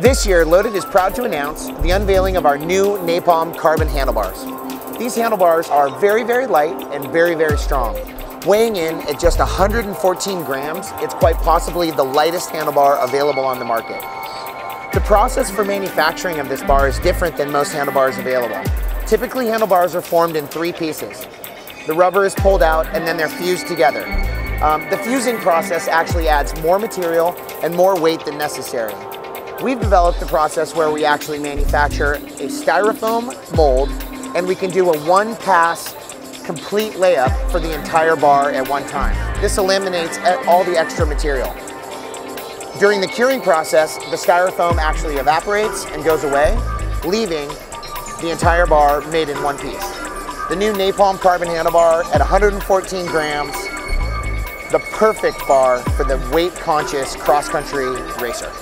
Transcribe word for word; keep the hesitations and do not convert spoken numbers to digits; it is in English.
This year, Loaded is proud to announce the unveiling of our new Napalm carbon handlebars. These handlebars are very, very light and very, very strong. Weighing in at just one hundred fourteen grams, it's quite possibly the lightest handlebar available on the market. The process for manufacturing of this bar is different than most handlebars available. Typically, handlebars are formed in three pieces. The rubber is pulled out and then they're fused together. Um, the fusing process actually adds more material and more weight than necessary. We've developed a process where we actually manufacture a styrofoam mold, and we can do a one-pass complete layup for the entire bar at one time. This eliminates all the extra material. During the curing process, the styrofoam actually evaporates and goes away, leaving the entire bar made in one piece. The new Napalm carbon handlebar at one hundred fourteen grams, the perfect bar for the weight-conscious cross-country racer.